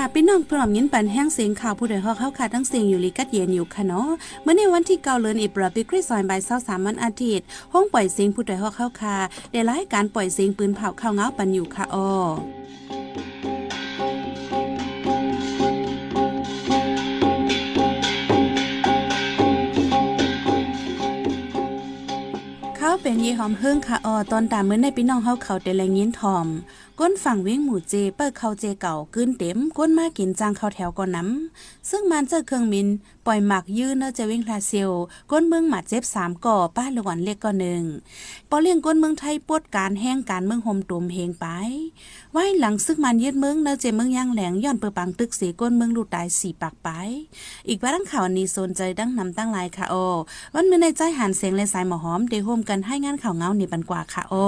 ค่ะพี่น้องพร้อมยินปันแห้งเสียงข่าวผู้ใดฮอกเข้าค่ะทั้งเสียงอยู่ลีกัดเย็นอยู่ค่ะเนาะเมื่อในวันที่9เดือนอีปราปีคริสต์ศักราช23วันอาทิตย์ห้องปล่อยเสียงผู้ใดฮอกเข้าค่ะได้รายการปล่อยเสียงปืนเผาข้าวเงาปันอยู่ค่ะอ้อเป็นยี่หอมเฮิงค่ะออตอนตามมื้อในพี่น้องเฮาเขาแต่แลงยินทอมก้นฝั่งเวียงหมู่เจเปิ้ลเขาเจเก่าขึ้นเต็มก้นมากินจางเขาแถวก่อนน้ำซึ่งมันเจอเครื่องมินปล่อยหมักยื้อเนอเจเวียงลาเซียวก้นเมืองหมัดเจ็บ3ก่อป้าหลวนเล็กก่อหนึ่งปอเลี้ยงก้นเมืองไทยปวดการแห้งการเมืองห่มตุ่มเฮงไปไว้หลังซึ่งมันยืดเมืองเนอเจเมืองย่างแหลงย้อนเปิดปังตึกสีก้นเมืองลูกตาย4ปากไปอีกว่าดังข่าวนี้สนใจดังนำตั้งหลายค่ะออวันมื้อในใจหันเสียงและสายหมอหอมได้ห่มกันให้งานข่าวเงาหนีปันกว่าค่ะโอ้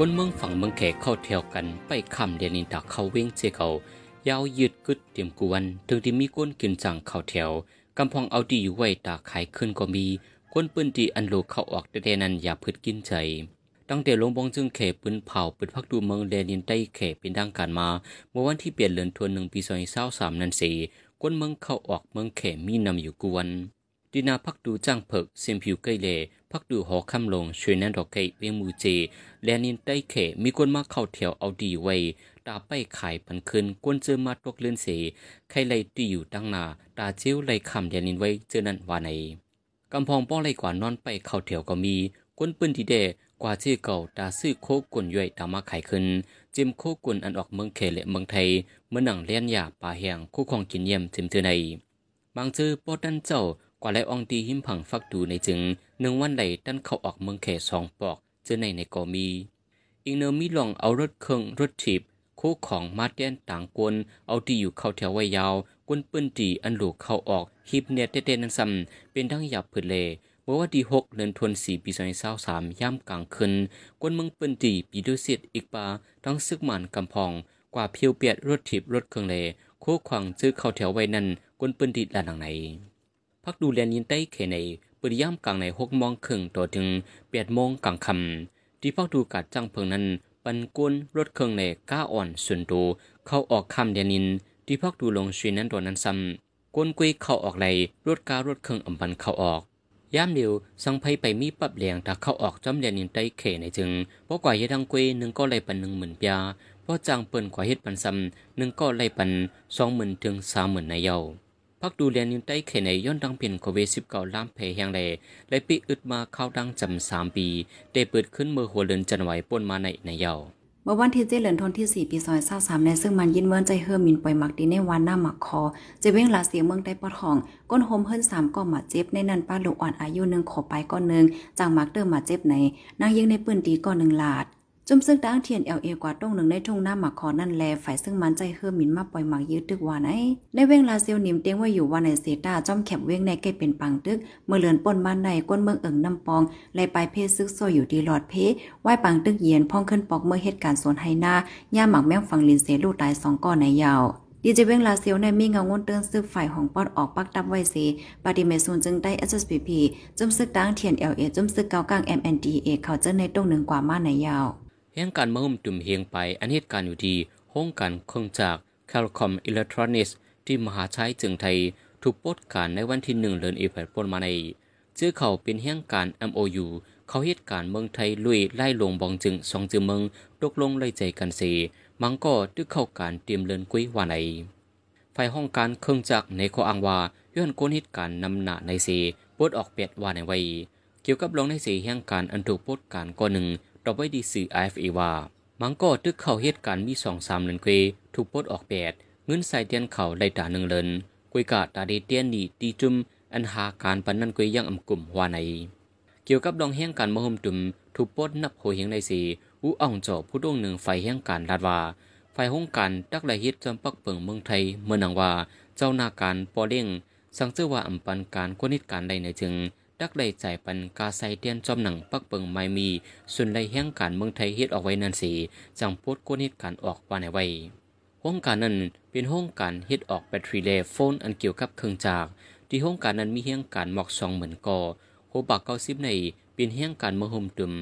คนเมืองฝั่งเมืองแขกเข้าแถวกันไปค่ำเดนินตากเขาเว้งเจเขายาวยืดกึดเตียมกวนถึงที่มีก้นกินจังเข้าแถวกำพองเอาดีอยู่ไว้ตาขายขึ้นก็มีก้นปืนดีอันโลเข้าออกแต่เดนันอย่าพืดกินใจตั้งแต่ลงบองจึงเขยปืนเผาปืนพักดูเมืองเดนินใต้เขยเป็นดังการมาเมื่อวันที่เปลี่ยนเลือนทวนหนึ่งปี2023นั้นสีก้นเมืองเข้าออกเมืองเขยมีนำอยู่กวนดินาพักดูจ้างเพิกเซียมผิวเกยเลพักดูหอค่ำลงช่วยนันดอกเกยเวียงมูเจแดนินใต้เขยมีก้นมาเข้าแถวเอาดีไว้ตาไปขายพันคืนก้นเจอมาตกเลื่อนเสใครไล่ตีอยู่ตั้งนาตาเจ้าไล่คำเดนินไว้เจอนั้นว่าไหนกำพองป้อไล่กว่านอนไปเข้าแถวก็มีก้นปืนทีเดกว่าเจ้าเก่าตาซื้อโคกุนย่อยตามาขายขึ้นจิมโคกุนอันออกเมืองเขและเมืองไทยเมื่อหนังเลี้ยนหยาป่าแหงคู่ของกินเยี่ยมจิมเจอในบางเจอป้อดันเจ้ากว่าไรอองตีหิมผังฟักดูในจึงหนึ่งวันไหลดันเข้าออกเมืองเขสองปอกเจอในกอมีอีกเนอมีลองเอารถเครื่องรถถีบโคของมาเดียนต่างกวนเอาตีอยู่เข้าแถวไว้ยาวกวนปืนตีอันหลูกเข้าออกฮิบเนตเต้นนันซัมเป็นทั้งหยาบผืดเลเมื่อวันที่6เดือนธันวาคมปี2023ย่ำกลางคืนกวนเมืองปืนตีปีดุสิตอีกป่าทั้งซึกหมันกำพองกว่าเพียวเปียดรถถีบรถเครื่องเลโคขวางซื้อเข้าแถวไว้นั่นกวนปืนตีหลานหลังไหนพักดูแลยินใต้เขในปืนย่ำกลางใน6โมงครึ่งต่อถึง8โมงกลางค่ำที่พักดูกัดจังเพิงนั้นปันกวนรถเครื่องเลก้าอ่อนส่วนโตเข้าออกค่ำแดนินที่พักดูลงชีนั้นโดนนั้นซ้ำกวนกุ้ยเข้าออกไหลรถการรถเครื่องอัมพันเข้าออกย่ามเดียวสังไพไปมีปรับเลียงตาเข้าออกจำเรียนยินใต้เขในจึงเพราะกว่าเฮ็ดดังเกวยหนึ่งก็ไล่ปัน10,000 ปาเพราะจางเปิ่นกว่าเฮ็ดปันซ้ำหนึ่งก็ไล่ปัน20,000 ถึง 30,000ในเยาพักดูเรียนยินใต้เขในย้อนดังเปลี่ยนโควิด19ล้ามเพแห่งใดไล่ปีอึดมาเข้าดังจำ3 ปีได้เปิดขึ้นเมื่อหัวเรือนจันไหวป่นมาในเยาเมื่อวันที่7เดือนธันวาคมที่4ปี2023ในซึ่งมันยินเวินใจเฮือมินปล่อยหมักดีในวันหน้าหมักคอเจเว้งลาเสียเมืองได้ปอดห้องก้นโฮมเฮิรน3ก็หมาเจ็บในนันป้าลูกอ่อนอายุ1ขอไปก้อนนึงจางหมักเติมหมาเจ็บในนางยิงในปืนตีก้อน1ลาดจุ่มซึ่งดังเทียน LA กว่าตรงหนึ่งในทุ่งหน้าหมักคอนั่นแลฝ่ายซึ่งมันใจเฮือมินมาปล่อยหมักยืดตึกว่าไหนในเว้งลาเซียวนิ่มเตียงว่าอยู่ว่าในเซต้าจ้อมแคบเว้งในเกตเป็นปังตึกเมื่อเลือนป่นมาในก้นเมืองเอิงน้ำปองไหลไปเพศซึกโซอยู่ดีหลอดเพศไหวปังตึกเย็นพ่องขึ้นปอกเมื่อเหตุการณ์สวนไฮนาย่าหมักแม่งฟังลินเซลูกตาย2ก้อนในยาวดีเจเว้งลาเซียวในมีเงาง้นเตือนซึกฝ่ายของปอดออกปักดับไว้เสปฏิเมซูนจึงได้ SSPP จุ่มซึกดังเทียน LA จุ่มซึกเกากลาง MNDA เขาเจอในตรงหนึ่งกว่ามาในยาวแห่งการมาหุ่มตุ่มเฮียงไปอันเหตุการณ์อยู่ที่ห้องการเครื่องจากแคลคอมอิเล็กทรอนิกส์ที่มหาชัยจึงไทยถูกปลดการในวันที่1 เดือนอีแพดปนมาในเชื่อเขาเป็นแห่งการ MOU เขาเหตุการณ์เมืองไทยลุยไล่ลงบองจึง2 จึงเมืองตกลงไล่ใจกันเสมังก็ตึกเข้าการเตรียมเลินกุ้ยว่าไหนฝ่ายห้องการเครื่องจากในข้ออ้างว่าย้อนก้นเหตุการณ์นำหน้าในเสปลดออกเปียดว่าในไว้เกี่ยวกับลงในเสแห่งการอันถูกปลดการก็หนึ่งเราไว้ดีสื่อ IFA ว่ามังก็ตึกเข้าเหตุการณ์มี 2-3 เดือนเกวถูกปลดออก8เงินใส่เตียนเขาได้ตา1 เดือนกวยกาตาได้เตียนนี่ตีจุ่มอันหาการปันนั้นกวยยังอำกลุ่มว่าไหนเกี่ยวกับดองแห่งการมะห่มตุ่มถูกปลดนับโหเหียงในสีอู้อ่องเจ้าผู้ดงหนึ่งฝ่ายแห่งการลาดว่าฝ่ายห้องการตักไหลเฮ็ดจอมปักเปิงเมืองไทยเมื่อนังว่าเจ้าหน้าการปอเล่งสั่งเจ้าว่าอำปันการคนนิดการใดในจึงดักไล่ใจปันกาไซเตียนจอมหนังปักเปิงไม่มีส่วนไล่แห่งการเมืองไทยเฮ็ดออกไว้นั่นสีจังโพดก้นเหตุการณ์ออกว่าในไว้ห้องการนั้นเป็นห้องการเฮ็ดออกแบตเตอรี่เลฟโฟนอันเกี่ยวกับเครื่องจักรที่ห้องการนั้นมีแห่งการหมอก2 หมื่นก่อโหบาก90ใน เป็นเฮี้ยงการเมื่อห่มตุ่ม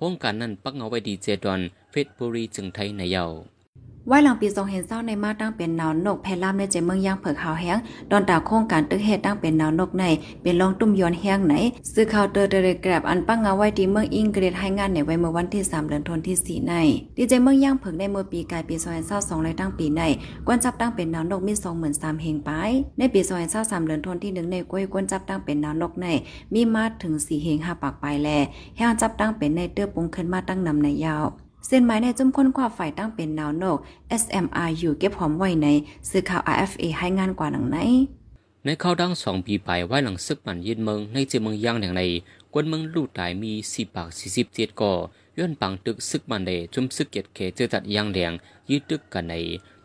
ห้องการนั้นปักเอาไว้ดีเจดอนเฟสบุรีจึงไทยในเยาว่าหลังปี2เห็นเศร้าในมาตั้งเป็นนาวนกแพร่ามในใจเมืองย่างเผือกขาวแห้งดอนตาโค้งการตึกเฮตั้งเป็นนาวนกในเป็นลองตุ้มย้อนแห้งไหนซื้อข่าวเตอร์เตอร์แกรบอันปั้งเงาไว้ที่เมืองอังกฤษให้งานในไว้เมื่อวันที่3เดือนธันวาคมที่4ในดีเจเมืองย่างเผือกในเมื่อปีกายปี2เห็นเศร้า2ในตั้งปีในกวนจับตั้งเป็นนาวนกมี23,000เฮงไปในปี2เห็นเศร้า3เดือนธันวาคมที่1ในกวยกวนจับตั้งเป็นนาวนกในมีมาถึง4เฮง5ปากไปแลแห้งจับตั้งเป็นในเตื้อปุงขึ้นมาตั้งนำในยาวเส้นไม้ในจุ่มค้นคว้าฝ่ายตั้งเป็นนาวนก SMRU เก็บหอมไว้ในสื่อข่าว RFA ให้งานกว่าหนังไหนในข้าวดัง2ปีไปไว้หลังซึกมันยืนเมืองในเจเมืองย่างแห่งในกวนเมืองลู่ตายมี4ปาก47ก่อย้อนปังตึกซึกมันในจุ่มซึกเกียดเขเจอจัดย่างแหลงยืดตึกกันใน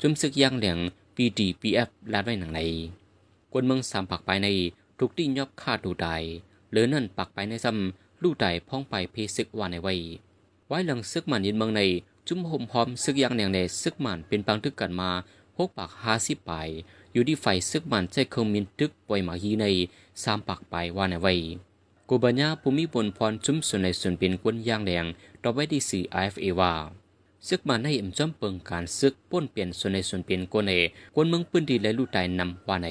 จุ่มซึกย่างแหลง PDPF ลาดไว้หนังในกวนเมือง3ปากไปในถูกที่ยอบฆ่าดูตายเหลือนั่นปากไปในซ้ำลู่ตายพ้องไปเพศึกว่าในไว้ไว้หลังซึกมันยินเมืองในจุ่มห่มพร้อมซึกยังแหน่งในซึกมันเป็นปังทึกกันมาหกปาก50ไปอยู่ที่ไฟซึกมันใจเครื่องมินทึกปล่อยหมาฮีใน3ปากไปว่าในไว้กูบัญญาภูมิบนพรจุ่มส่วนในส่วนเป็นกวนย่างแดงต่อไว้ที่สื่อ IFA ว่าซึกมันให้เอ็มจ้ำเปิงการซึกป้นเปลี่ยนส่วนในส่วนเป็นกวนในกวนเมืองปืนดีและลู่ตายนำว่าใน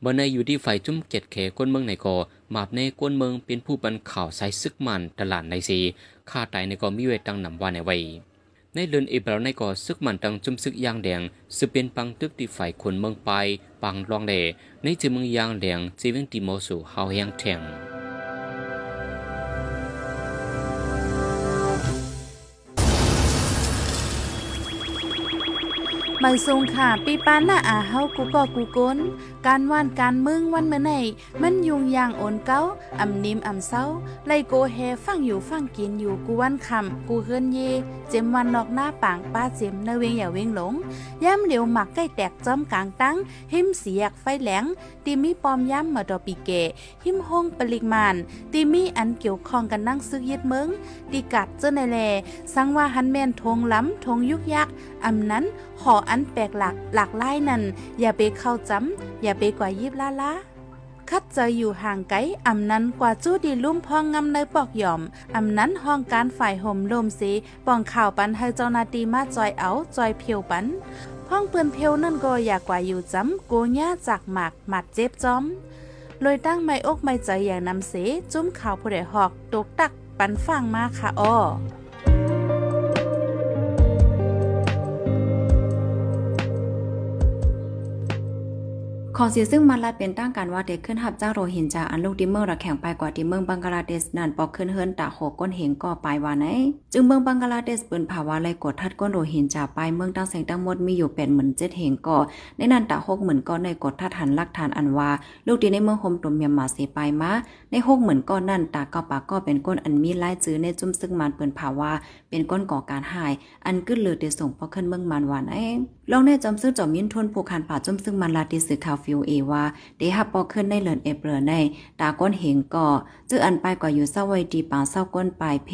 เมื่อในอยู่ที่ไฟจุ่มเกตเขกวนเมืองในก่อมาบในกวนเมืองเป็นผู้บันข่าวใส่ซึกมันตลาดในซีค่าตายในก่อมีเวตังนำว่าในไว้ในเลือนเอเบลในก่อซึกมันตังจุ่มซึกยางแดงสืบเป็นปังตึกที่ไฟคนเมืองไปปังรองเดในจีเมืองยางแดงจีเวงติโมสูเฮาแหงแทงไม่ทรงค่ะปีปานหน้าอาเฮากูก็กูโกนการว่านการมึงวันเมื่อไหนมันยุงยางโอนเก้าอ่ำนิ่มอ่ำเศร้าไลโกเฮฟังอยู่ฟังกินอยู่กูวันคำกูเฮือนเยเจมวันนอกหน้าปางป้าเจมเนเวงอย่าเวงหลงย่ำเหลียวหมักใกล้แตกจอมกลางตั้งหิมเสียกไฟแหลงตีมีปอมย่ำมาดอปีเกหิมห้องปริมาณตีมีอันเกี่ยวข้องกันนั่งซึกยึดมึงตีกัดเจ้าในแลสังว่าหันแม่นทงล้ำทงยุกยักอ่ำนั้นขออันแปลกหลักไล่นั่นอย่าไปเข้าจ้ำอย่าไปกว่ายิบล้าคัดเจออยู่ห่างไกลอ่ำนั้นกว่าจู้ดีลุ่มพองงำในปอกหย่อมอ่ำนั้นห้องการฝ่ายห่มลมสีป่องข่าวปันให้เจ้านาตีมาจอยเอาจอยเพียวปันห้องเปือนเพียวนั่นก็อย่ากว่าอยู่จ้ำโกย่าจากหมากหมัดเจ็บจ้อมลอยตั้งไม่อกไม่ใจอย่างนำเสจุ้มข่าวผู้ใดหอกตกตักปันฟังมาค่ะอ้อขอเสียซึ่งมันลายเป็นตั้งการว่าเด็กขึ้นหับเจ้าโรหินจาอันลูกดิเมืองระแข่งไปกว่าดิเมืองบังกลาเทศนั่นปอกขึ้นเฮิร์นตาโขก้นเหงก่อไปว่าไหนจึงเมืองบังกลาเทศปืนภาวะไรกดทัดก้นโรหินจาไปเมืองตั้งแสงตั้งมดมีอยู่เป็นเหมือนเจ็ดเหงก่อในนั่นตาโขกเหมือนก่อในกดทัดหันลักฐานอันว่าลูกดิในเมืองโฮมตุ่มเมียมาเสไปมาในโขกเหมือนก่อนั่นตาก่อปากก่อเป็นก้นอันมีลายจื้อในจุ่มซึ่งมันปืนภาวะเป็นก้นก่อการหายอันกึ่งเลือดเดือดส่งปอกขึ้นเมืองมันว่าไหนลองในจอมซึ่งจอมยินทวนผูกขันป่าจอมซึ่งมันลาติสื่อข่าวฟิวเอว่าเดฮับปอกขึ้นในเลินเอเปอร์ในตาก้นเหงก่อจื้ออันไปก่ออยู่เศร้าไว้ดีปางเศร้าก้นปลายเพ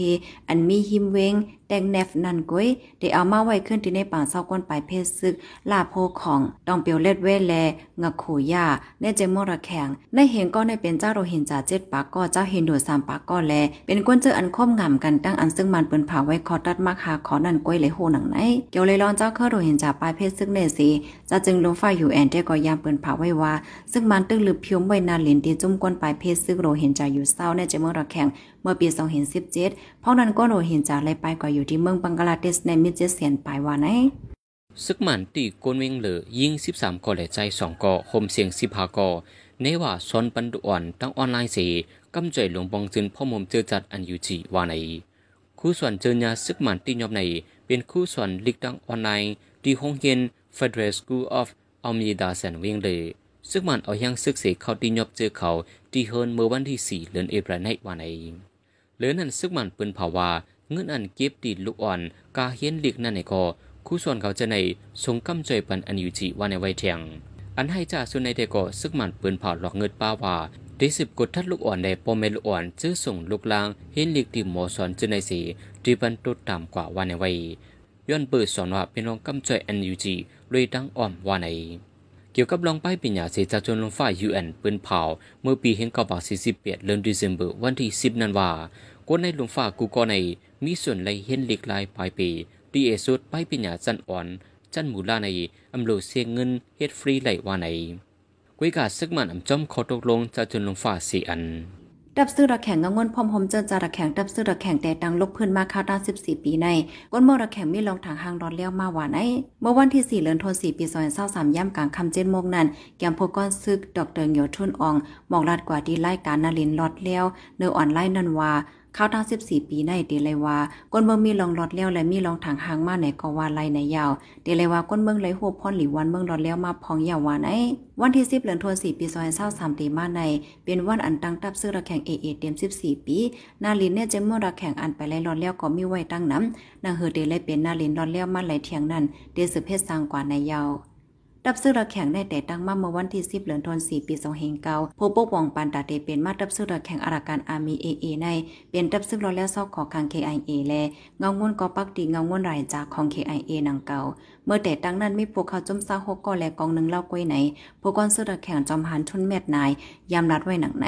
อันมีหิมเวงแดงแนฟนันกุ้ยเดเอามาไว้ขึ้นที่ในปางเศร้าก้นปลายเพซึกลาโพของดองเปียวเล็ดเวแลงะโขย่าในเจมอระแข็งในเหงก็ในเป็นเจ้าโรหินจ่าเจ็ดปากก่อเจ้าเฮนโด3ปากก่อแลเป็นก้นจื้ออันคมงามกันตั้งอันซึ่งมันเปิ้นผาไว้คอตัดมักหาขอนันกุ้ยเลยโหหนังไหนเกี่ยวเลยรอนเจ้าเคอโรหินจ่าปลายเพซึกเนสีจะจึงลงฝ่ายอยู่แอนเดก่อยามเปิ้นผาไว้ว่าซึ่งมันตึกลืบเพียวไว้นานเหรียญตีจุ่มก้นปลายเพซึกโรหินจ่าอยู่เศร้าในเจมอระแข็งเมื่อปี2017เพราะนั้นก็โรหินจ่าเลยไปก่ออยู่ที่เมืองบังกลาเทศในมิดเจเซียนปลายว่าไหนซึกมันตีโกนเวงเหลือยิง13ก่อแหล่ใจ2ก่อคมเสียง15ก่อเนว่าซอนปันดุอ่อนตั้งออนไลน์สีกำจ่อยหลวงปองจืนพ่อมมเจอจัดอันยูจีว่าไหนคู่ส่วนเจอยาซึกมันตียอบในเป็นคู่ส่วนลิกตั้งออนไลน์ที่โรงเรียน Federal School of Almeida แสนเวงเหลือซึกมันเอายังซึกเสกเขาตียอบเจอเขาที่เฮินเมื่อวันที่4เดือนเอพริลในว่าไหนเหลือนั่นซึกมันปืนภาวะเงื่อนอันเก็บติดลูกอ่อนกาเฮียนลิกนั่นในก่อคู่ส่วนเขาจะในทรงกำจ่อยปันอันยูจีว่าในไวเทียงอันให้จ่าส่วนในเดก่อซึกมันปืนเผาหลอกเงินป้าว่าได้สืบกดทัดลูกอ่อนในปอมเมลูกอ่อนจื้อส่งลูกลางเห็นลิกติมหมอสอนจื้อในสีดีบันตุดต่ำกว่าวันในไวย้อนเปิดสอนว่าเป็นรองกำจ่อยอันยูจีเลยตั้งอ่อมว่าใน เกี่ยวกับลองป้ายปิญญาเสจาจนลงฝ่ายยูเอ็นปืนเผาเมื่อปี1948เดือนธันวาคมวันที่10นั้นว่าก้นในลงฝ่ากูก่อในมีส่วนไหลเห็นหลีกลายปลายปีดีเอสุดป้ายปิญญาจันอ่อนจันหมูลาในอำโลเสียเงินเฮ็ดฟรีไหลว่าในกุยกาซึกมันอำจอมขอตกลงจะจนลงฝ่า4อันดับซื้อระแข่งเงาเงินพรมหอมเจริญจาระแข่งดับซื้อระแข่งแต่ดังลบพื้นมาข้าวด้าน14ปีในก้นเมื่อระแข่งมีลองถังหางร้อนเลี้ยวมาหวานไอเมื่อวันที่4เดือนธันวาคมปี2023ย่ำกลางคำเจ็ดโมงนั้นแกมพก้อนซึกดอกเดินโยชุนอองมองลาดกว่าดีไล่การนาลินลอดเลี้ยวเนื้ออ่อนไล่นันวาข้าวด้าน14ปีในเดลัยวาก้นเมืองมีลองลอดเลี้ยวและมีลองถังหางมาไหนก็ว่าไล่ในยาวเดลัยวาก้นเมืองไหลหัวพ่อนหลีวันเมืองลอดเลี้ยวมาพองยาวหวานไอวันที่10เดือนธันวาคมปี2023ตีมาในเป็นวันอันตั้งตับซื้อระแข่งเอเอเต็ม14ปีนาลินเนี่ยจะเมื่อระแข่งอันไปไล่รอดแล้วก็มีไว้ตั้งน้ำนางเฮอเดเลยเป็นนาลินรอดแล้วมาไหลเทียงนั้นเดสืบเพศสร้างกว่าในยาวดับซื้อระแข่งได้แต่ตั้งมาเมื่อวันที่10เดือนธันวาคมปี2009ผู้ปกครองปันตาเดเป็นมาดับซื้อระแข่งอาราการอาร์มีเอเอในเป็นดับซื้อรอดแล้วซอกขอคัง KIA แลเงางวนก็ปักดีเงางวนรายจากของ KIA นางเก่าเมื่อแต่ตั้งนั้นมีพวกเขาจมซาหกก้อนและกองหนึ่งเล่ากล้วยไหนพวกก้อนซื้อระแข่งจอมหันทุนเม็ดนายยามรัดไว้หนังไหน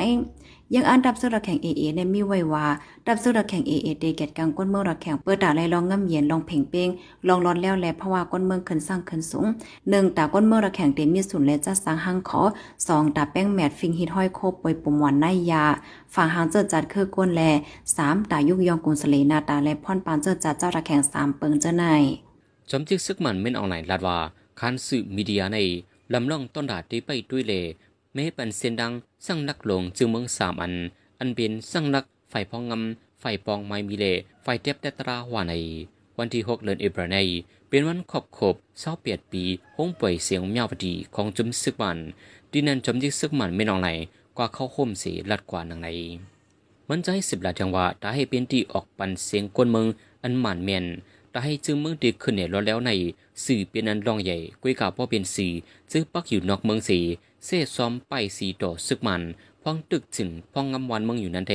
ยังอันดับซื้อระแข่งเอเอในมีไว้ว่าดับซื้อระแข่งเอเอเดเกตกลางก้นเมืองระแข่งเปิดตาไรลองง่ำเย็นลองเพ่งเป้งลองร้อนแล้วและเพราะว่าก้นเมืองขึ้นสร้างขึ้นสูง1ตาก้นเมืองระแข่งเต็มมีศูนย์และจัดสร้างห้างขอ2ตาแป้งแมดฟิงฮิตห้อยโคบปวยปมหวานไนยาฝั่งหางเจอจัดคือก้นแล3ตายุกยองกุลสเลนาตาและพ่อนปานเจอจัดเจ้าระแข่ง3เปิงเจอในจอมจิกซึกมันเม่นเอาไหนลาดว่าคันสื่อมีเดียในลำล่องต้นดาดได้ไปด้วยเลเมฆปันเซียนดังสั่งนักหลงจึงเมือง3อันเป็นสั่งนักฝ่ายพองงำฝ่ายปองไม้มีเลฝ่ายเทปเตตราวาในวันที่6เดือนเอเบรในเป็นวันขอบขบ28ปีห้องป่วยเสียงเมียวพอดีของจมซึกมันดินันจมยิกซึกมันไม่นองไหนกว่าเข้าห่มสีลัดกว่าหนังไหนมันจะให้10หลาจังหวะได้ให้เป็นที่ออกปันเสียงกวนเมืองอันหมันเมียนแต่ให้จึงเมืองดีขึ้นในรอดแล้วในสื่อเป็นอันรองใหญ่กุยกาพ่อเป็นสื่อจึงปักอยู่นอกเมืองสีเซ่ซ้อมไปสีต่อซึกมันพ้องตึกถึงพ้องงำวันเมืองอยู่นันเท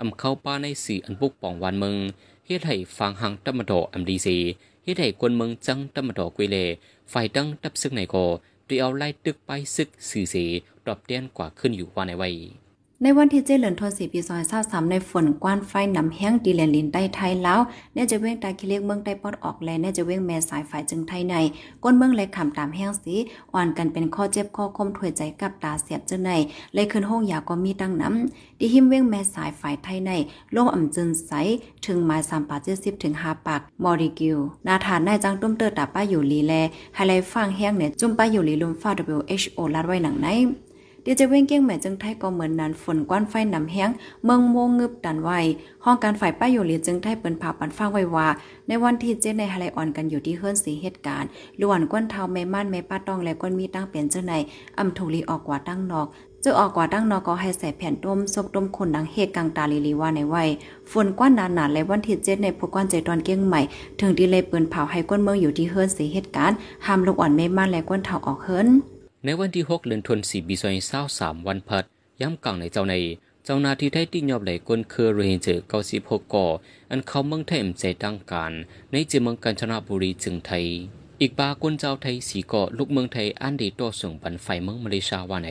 อำเข้าป้าในสื่ออันปุกป่องวันเมืองเฮ็ดให้ฟังหังตัมโดอัมดีสีเฮ็ดให้คนเมืองจังตัมโดกุยเลไฟตั้งตับซึกในโกโดยเอาไล่ตึกไปซึกสื่อสีดรอปเด่นกว่าขึ้นอยู่ว่าในไว้ในวันที่7เดือนธันวาคมปี2023ในฝนกว้านไฟน้ำแห้งดีเลนลินใต้ไทยแล้วแน่จะเว้งตาขี้เล็กเมืองใต้ปอดออกแลแน่จะเว้งแม่สายฝ่ายจึงไทยในก้นเมืองเลยขำตามแห้งสีอ่อนกันเป็นข้อเจ็บข้อคมถวยใจกับตาเสียบจึงในเลยขึ้นห้องยาก็มีตั้งน้ำดิหิมเว้งแม่สายฝ่ายไทยในโลกอ่ำจึงใสถึงหมาย3.70ถึง5ปากมอริกิวนาฐานนายจังตุ้มเตอตาป้าอยู่ลีแลไฮไลฟ์ฟางแห้งเนี่ยจุ่มป้าอยู่ลีลุมฟ้า WHO ลาดไว้หนังไหนเดี๋ยวจะเว้งเกี้ยงแม่จึงไทยก็เหมือนนั้นฝนกว้านไฟน้ำแห้งเมืองโมงงึบดันไว้ห้องการฝ่ายป้าอยู่หลีจึงไทยเปิ้นผ่าปันฟ้าไว้ว่าในวันที่เจ็ดในฮาไลออนกันอยู่ที่เฮือนสีเหตุการณ์ล้วนก้นเท้าแม่ม่านแม่ป้าตองและก้นมีตั้งเปลี่ยนเจ้าในอำถูลีออกกว่าตั้งนอกจะออกกว่าตั้งนอกก็ให้ใส่แผ่นต้มซบต้มคนดังเฮกกลางตาลีลีว่าในไว้ฝนกว้านหนาๆและวันที่เจ็ดในพวกก้อนใจตอนเกี้ยงใหม่ถึงดีเลยเปิ้นเผาให้ก้นเมืองอยู่ที่เฮือนสีเหตุการณ์ห้ามลูกอ่อนแม่ม่านและก้นเท้าออกเฮือนในวันที่6เดือนธันวาคมปี2023วันพัดย้ำกลางในเจ้าในเจ้านาที่ได้ติ่งยอบไหลกลคือเรนเจอร์96ก่ออันเขาเมืองไทยอำใจตั้งการในเจเมืองกาญจนบุรีจึงไทยอีกบากลเจ้าไทย4ก่อลูกเมืองไทยอันได้ต่อส่งปันไฟเมืองมาเลเซียว่าใน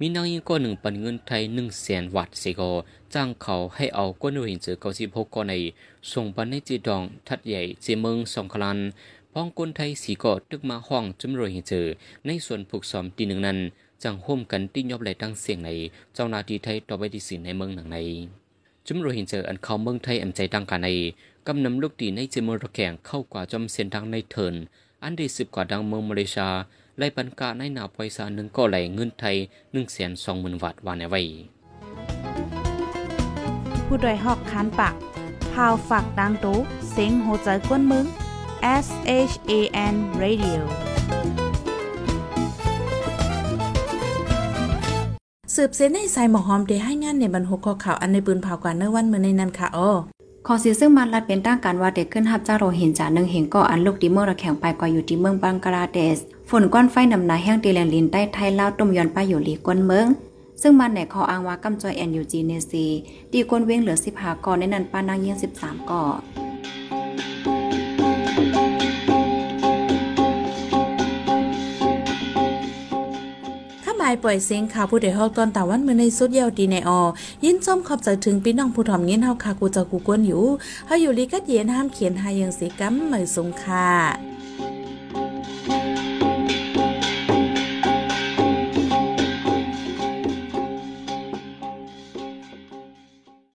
มีนางยิงก่อ1ปันเงินไทย 100,000 วัตต์4ก่อจ้างเขาให้เอากลเรนเจอร์96ก่อในส่งปันในจีดองทัดใหญ่เจเมืองสงขลาพ้องกลไทยสีก่อตึกมาห้องจำรวยเจอในส่วนผูกซ้อมตีหนึ่งนั้นจังห่มกันที่ยอบไหลตั้งเสียงในเจ้านาทีไทยต่อไปที่สีในเมืองหนังในจำรวยเจออันเขาเมืองไทยอันใจตั้งการในกำนำลูกตีในเจมือระแข่งเข้ากว่าจอมเส้นทางในเทินอันได้สืบกว่าดังเมืองมาเลเซียไล่ปันกาในนาปอยซาหนึ่งก่อไหลเงินไทย 120,000 วัตต์วานไว้ผู้โดยหอกคานปากพาวฝากดังตู้เสียงโหใจกวนมึงSHAN Radio สืบเส้นในสายหมอหอมเดให้งานในบรรทุกข้อข่าวอันในปืนเผากว่าเนื้อวันเมื่อในนั้นค่ะขอสีซึ่งมันรัดเป็นตั้งการว่าเด็กขึ้นฮับจ้าโรหินจาหนึ่งเหงก็อันลูกดิเมอร์ระแข่งไปกว่าอยู่ที่เมืองบังกลาเทศฝนก้อนไฟนำนาแห้งดีแลนลินใต้ไทยลาวต้มยอนป้าอยู่หลีก้นเมืองซึ่งมันแหนคออังวากัมจอยแอนยูจีเนซีดีก้นเว้งเหลือ15ก่อในนั้นป้านางยิ่ง13ก่อ ายปล่อยเสียงข่าวผู้ใดฮอกตอนตะวันมื้อในสุดยาวดีในออยินชมขอบใจถึงพี่น้องผู้ถ่อมเงินเฮาค่ะกูเจ้ากูกวนอยู่เฮาอยู่ลีกัดเย็นห้ามเขียนหายังสิกรรมเหมือนสงค่ะ